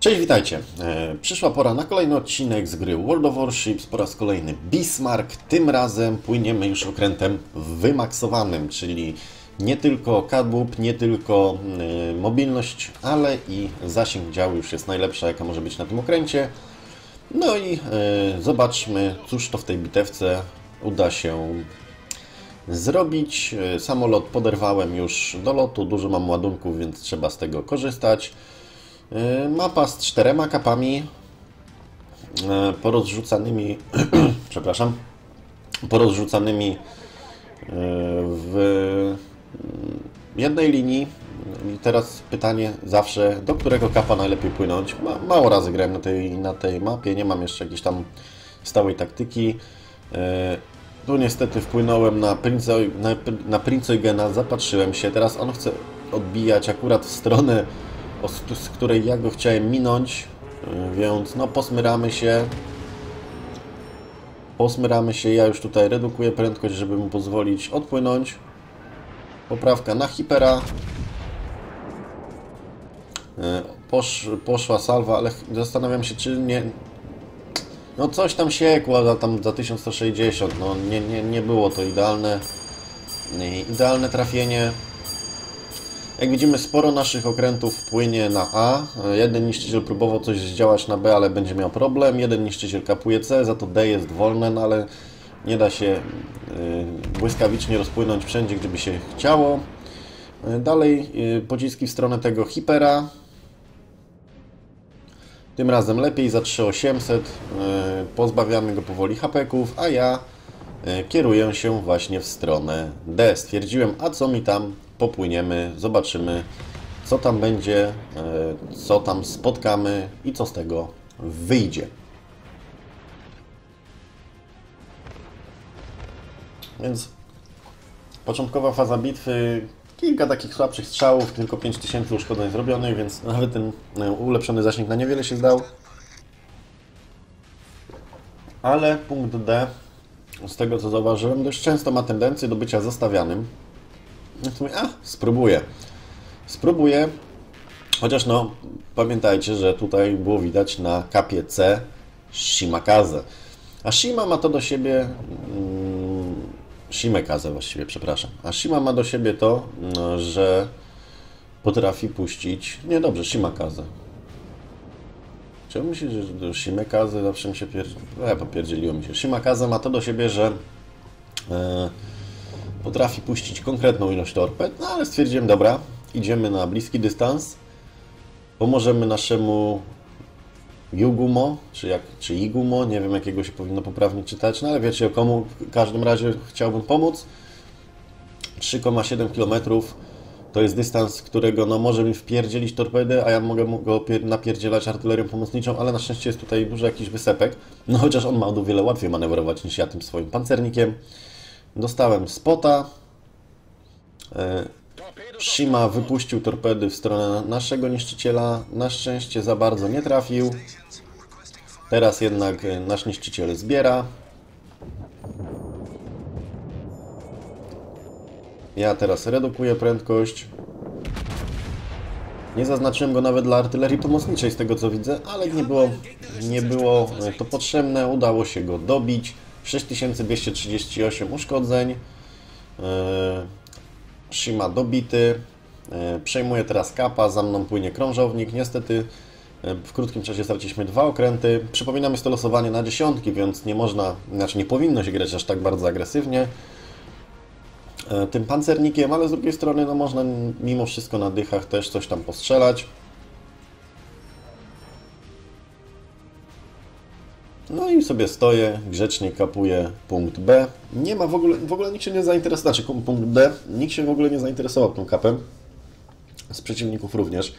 Cześć, witajcie. Przyszła pora na kolejny odcinek z gry World of Warships, po raz kolejny Bismarck. Tym razem płyniemy już okrętem wymaksowanym, czyli nie tylko kadłub, nie tylko mobilność, ale i zasięg działu już jest najlepsza, jaka może być na tym okręcie. No i zobaczmy, cóż to w tej bitewce uda się zrobić. Samolot poderwałem już do lotu, dużo mam ładunków, więc trzeba z tego korzystać. Mapa z 4 kapami porozrzucanymi, przepraszam, porozrzucanymi w jednej linii. I teraz pytanie zawsze, do którego kapa najlepiej płynąć. Mało razy grałem na tej mapie, nie mam jeszcze jakiejś tam stałej taktyki. Tu niestety wpłynąłem na Prince Eugena, zapatrzyłem się. Teraz on chce odbijać akurat w stronę, z której ja go chciałem minąć, więc no posmyramy się, ja już tutaj redukuję prędkość, żeby mu pozwolić odpłynąć. Poprawka na hipera. Poszła salwa, ale zastanawiam się, czy nie... No coś tam się kłada tam za 1160, no nie było to idealne. Idealne trafienie. Jak widzimy, sporo naszych okrętów płynie na A. Jeden niszczyciel próbował coś zdziałać na B, ale będzie miał problem. Jeden niszczyciel kapuje C, za to D jest wolne, no ale nie da się błyskawicznie rozpłynąć wszędzie, gdzie by się chciało. Dalej pociski w stronę tego hipera. Tym razem lepiej, za 3800. Pozbawiamy go powoli hapeków, a ja kieruję się właśnie w stronę D. Stwierdziłem, a co mi tam, popłyniemy, zobaczymy, co tam będzie, co tam spotkamy i co z tego wyjdzie. Więc początkowa faza bitwy, kilka takich słabszych strzałów, tylko 5000 uszkodzeń zrobionych, więc nawet ten ulepszony zasięg na niewiele się zdał. Ale punkt D, z tego co zauważyłem, dość często ma tendencję do bycia zostawianym. A, spróbuję, chociaż no pamiętajcie, że tutaj było widać na kapie C Shimakaze, a Shima ma to do siebie, Shimakaze właściwie, przepraszam, a Shima ma do siebie to, że potrafi puścić, nie dobrze, Shimakaze, czemu się, że Shimakaze zawsze mi się popierdzieliło mi się, Shimakaze ma to do siebie, że potrafi puścić konkretną ilość torped, no ale stwierdziłem, dobra, idziemy na bliski dystans, pomożemy naszemu Yugumo, czy Igumo, nie wiem jakiego się powinno poprawnie czytać, no ale wiecie o komu, w każdym razie chciałbym pomóc. 3,7 km to jest dystans, którego no może mi wpierdzielić torpedę, a ja mogę go napierdzielać artylerią pomocniczą, ale na szczęście jest tutaj dużo jakiś wysepek, no chociaż on ma o wiele łatwiej manewrować niż ja tym swoim pancernikiem. Dostałem spota. Shima wypuścił torpedy w stronę naszego niszczyciela. Na szczęście za bardzo nie trafił. Teraz jednak nasz niszczyciel zbiera. Ja teraz redukuję prędkość. Nie zaznaczyłem go nawet dla artylerii pomocniczej z tego co widzę, ale nie było to potrzebne. Udało się go dobić. 6238 uszkodzeń. Shima dobity. Przejmuje teraz kapa, za mną płynie krążownik. Niestety w krótkim czasie straciliśmy 2 okręty. Przypominam, jest to losowanie na dziesiątki, więc nie można, znaczy nie powinno się grać aż tak bardzo agresywnie tym pancernikiem, ale z drugiej strony no, można mimo wszystko na dychach też coś tam postrzelać. No i sobie stoję, grzecznie kapuję punkt B. Nie ma w ogóle nikt się nie zainteresował, znaczy punkt D, nikt się w ogóle nie zainteresował tą kapem. Z przeciwników również.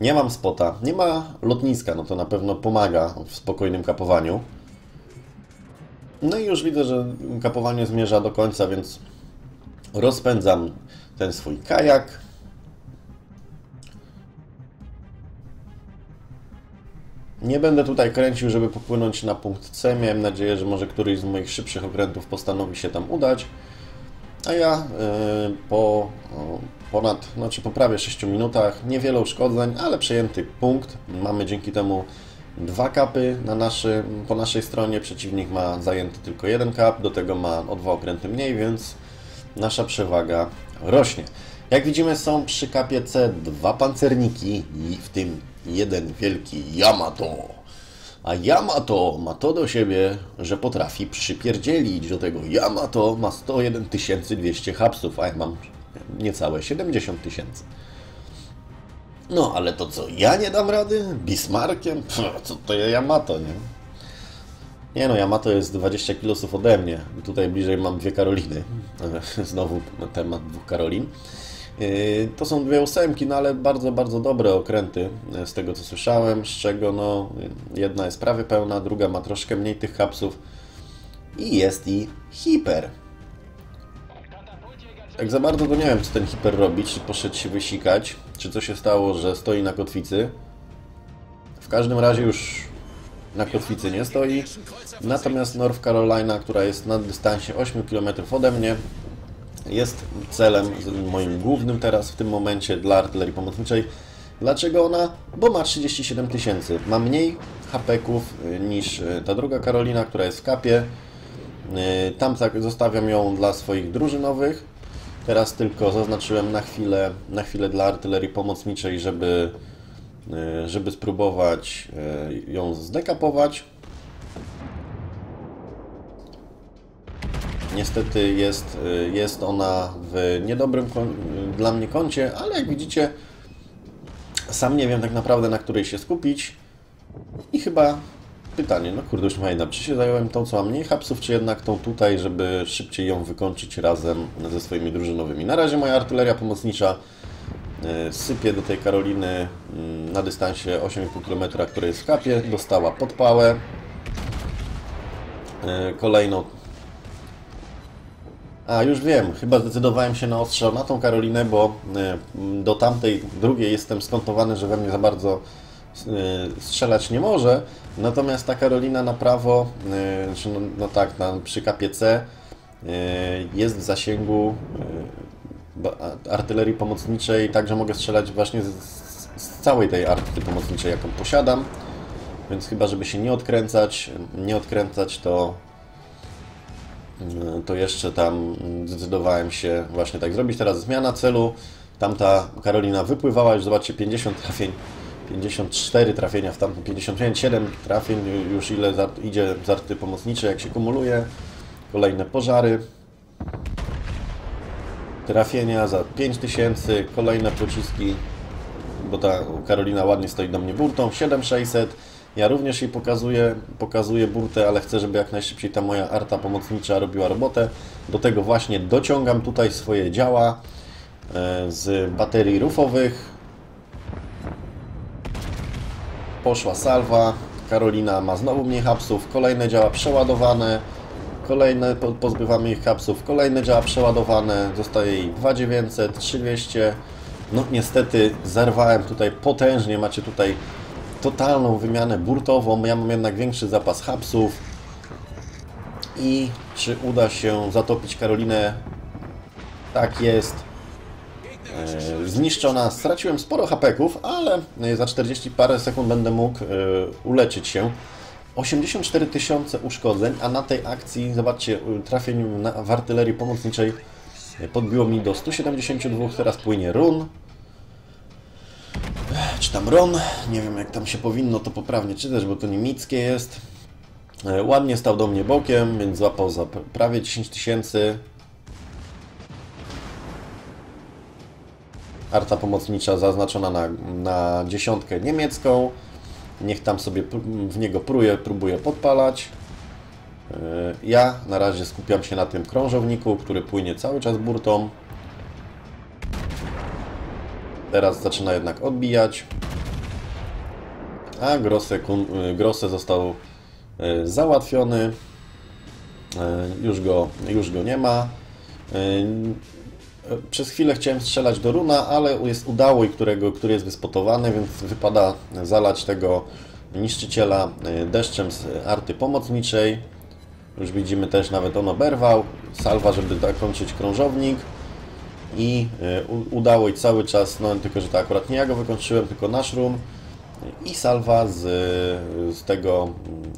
Nie mam spota, nie ma lotniska, no to na pewno pomaga w spokojnym kapowaniu. No i już widzę, że kapowanie zmierza do końca, więc rozpędzam ten swój kajak. Nie będę tutaj kręcił, żeby popłynąć na punkt C. Miałem nadzieję, że może któryś z moich szybszych okrętów postanowi się tam udać. A ja po ponad, znaczy po prawie 6 minutach, niewiele uszkodzeń, ale przejęty punkt. Mamy dzięki temu 2 kapy po naszej stronie, przeciwnik ma zajęty tylko 1 kap, do tego ma o 2 okręty mniej, więc nasza przewaga rośnie. Jak widzimy, są przy kapie C 2 pancerniki i w tym jeden wielki Yamato. A Yamato ma to do siebie, że potrafi przypierdzielić. Do tego Yamato ma 101 200 hapsów, a ja mam niecałe 70 tysięcy. No, ale to co, ja nie dam rady? Bismarckiem? Pff, co to Yamato, nie? Nie no, Yamato jest 20 kilosów ode mnie. Tutaj bliżej mam 2 Karoliny. Znowu temat 2 Karolin. To są 2 ósemki, no ale bardzo, bardzo dobre okręty, z tego co słyszałem, z czego no, jedna jest prawie pełna, druga ma troszkę mniej tych hapsów i jest i hiper. Tak za bardzo to nie wiem, co ten hiper robi, czy poszedł się wysikać, czy co się stało, że stoi na kotwicy. W każdym razie już na kotwicy nie stoi, natomiast North Carolina, która jest na dystansie 8 km ode mnie, jest celem moim głównym teraz w tym momencie dla artylerii pomocniczej. Dlaczego ona? Bo ma 37 tysięcy. Ma mniej hapeków niż ta druga Karolina, która jest w kapie. Tam zostawiam ją dla swoich drużynowych. Teraz tylko zaznaczyłem na chwilę dla artylerii pomocniczej, żeby spróbować ją zdekapować. Niestety jest ona w niedobrym dla mnie kącie, ale jak widzicie, sam nie wiem tak naprawdę, na której się skupić. I chyba pytanie, no kurde, już fajna, czy się zająłem tą, co ma mniej hapsów, czy jednak tą tutaj, żeby szybciej ją wykończyć razem ze swoimi drużynowymi. Na razie moja artyleria pomocnicza sypie do tej Karoliny na dystansie 8,5 km, która jest w kapie. Dostała podpałę. Kolejną... A, już wiem, chyba zdecydowałem się na ostrzał na tą Karolinę, bo do tamtej drugiej jestem skontowany, że we mnie za bardzo strzelać nie może. Natomiast ta Karolina na prawo, no tak, przy kapie C jest w zasięgu artylerii pomocniczej, także mogę strzelać właśnie z całej tej artylerii pomocniczej, jaką posiadam. Więc chyba, żeby się nie odkręcać, to jeszcze tam zdecydowałem się właśnie tak zrobić. Teraz zmiana celu. Tamta Karolina wypływała, już zobaczcie, 50 trafień, 54 trafienia w tamtym, 57 trafień już ile idzie z arty pomocniczej, jak się kumuluje. Kolejne pożary. Trafienia za 5000, kolejne pociski, bo ta Karolina ładnie stoi do mnie burtą, 7600. Ja również jej pokazuję burtę, ale chcę, żeby jak najszybciej ta moja arta pomocnicza robiła robotę. Do tego właśnie dociągam tutaj swoje działa z baterii rufowych. Poszła salwa. Karolina ma znowu mniej hapsów. Kolejne działa przeładowane. Kolejne pozbywamy ich hapsów. Kolejne działa przeładowane. Zostaje jej 2900, 3200. No niestety zerwałem tutaj potężnie. Macie tutaj totalną wymianę burtową, ja mam jednak większy zapas hapsów. I czy uda się zatopić Karolinę? Tak jest. Zniszczona. Straciłem sporo hapeków, ale za 40 parę sekund będę mógł uleczyć się. 84 tysiące uszkodzeń, a na tej akcji, zobaczcie, trafień w artylerii pomocniczej podbiło mi do 172, teraz płynie run. Czy tam Ron, nie wiem jak tam się powinno to poprawnie czytać, bo to niemieckie jest. Ładnie stał do mnie bokiem, więc złapał za prawie 10 tysięcy. Arta pomocnicza zaznaczona na dziesiątkę niemiecką. Niech tam sobie w niego próbuje podpalać. Ja na razie skupiam się na tym krążowniku, który płynie cały czas burtą. Teraz zaczyna jednak odbijać, a Großer został załatwiony, już go nie ma. Przez chwilę chciałem strzelać do Runa, ale jest udało, który jest wyspotowany, więc wypada zalać tego niszczyciela deszczem z arty pomocniczej. Już widzimy też, nawet on oberwał, salwa, żeby dokończyć krążownik. i udało jej cały czas, no tylko, że to akurat nie ja go wykończyłem, tylko nasz room i salwa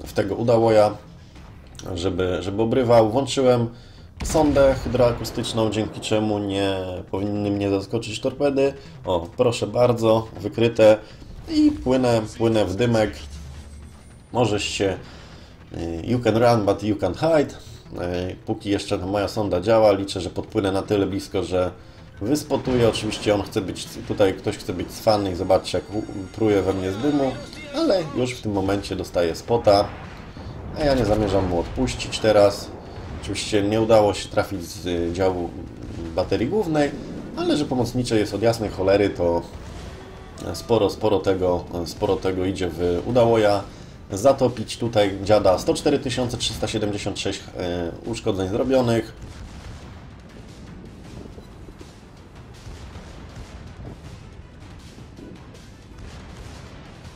w tego udałoja, żeby obrywał. Włączyłem sondę hydroakustyczną, dzięki czemu nie powinny mnie zaskoczyć torpedy. O, proszę bardzo, wykryte i płynę w dymek. Możesz się... You can run, but you can't hide. Póki jeszcze moja sonda działa, liczę, że podpłynę na tyle blisko, że wyspotuję. Oczywiście on chce być... Tutaj ktoś chce być cwany i zobaczcie, jak pruje we mnie z dymu. Ale już w tym momencie dostaję spota. A ja nie zamierzam mu odpuścić teraz. Oczywiście nie udało się trafić z działu baterii głównej, ale że pomocnicze jest od jasnej cholery, to sporo tego idzie w udałoja. Zatopić tutaj dziada 104 376 uszkodzeń zrobionych.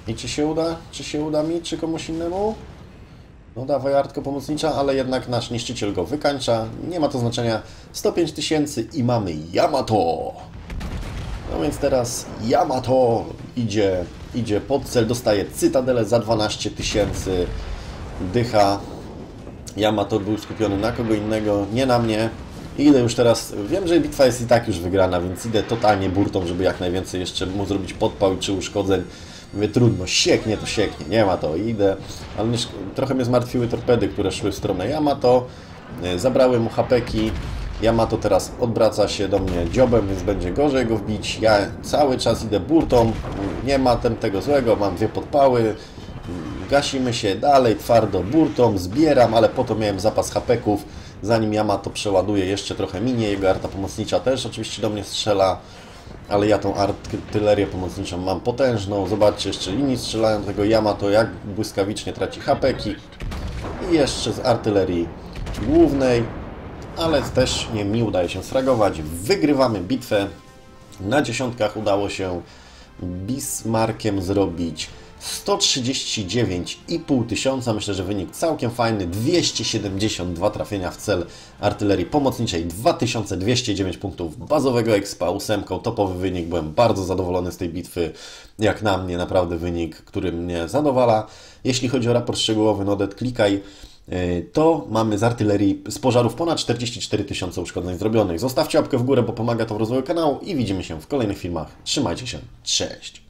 I czy się uda? Czy się uda mi? Czy komuś innemu? No dawaj, artko pomocnicza, ale jednak nasz niszczyciel go wykańcza. Nie ma to znaczenia. 105 tysięcy i mamy Yamato! No więc teraz Yamato idzie pod cel, dostaje cytadelę za 12 tysięcy dycha. Yamato był skupiony na kogo innego, nie na mnie. I idę już teraz, wiem, że bitwa jest i tak już wygrana, więc idę totalnie burtą, żeby jak najwięcej jeszcze mu zrobić podpał czy uszkodzeń. Mówię, trudno, sieknie to sieknie, nie ma to, idę. Ale trochę mnie zmartwiły torpedy, które szły w stronę Yamato. Zabrały mu hapeki. Yamato teraz odwraca się do mnie dziobem, więc będzie gorzej go wbić. Ja cały czas idę burtą, nie ma tego złego, mam dwie podpały. Gasimy się dalej, twardo burtą, zbieram, ale po to miałem zapas hapeków. Zanim Yamato przeładuje, jeszcze trochę minie, jego arta pomocnicza też oczywiście do mnie strzela. Ale ja tą artylerię pomocniczą mam potężną. Zobaczcie, jeszcze inni strzelają do tego Yamato, jak błyskawicznie traci hapeki. I jeszcze z artylerii głównej, ale też nie mi udaje się sfragować. Wygrywamy bitwę. Na dziesiątkach udało się Bismarckiem zrobić 139,5 tysiąca. Myślę, że wynik całkiem fajny. 272 trafienia w cel artylerii pomocniczej. 2209 punktów bazowego expa, 8. Topowy wynik. Byłem bardzo zadowolony z tej bitwy. Jak na mnie naprawdę wynik, który mnie zadowala. Jeśli chodzi o raport szczegółowy, Nodet, klikaj. To mamy z artylerii, z pożarów ponad 44 tysiące uszkodzeń zrobionych. Zostawcie łapkę w górę, bo pomaga to w rozwoju kanału i widzimy się w kolejnych filmach. Trzymajcie się, cześć!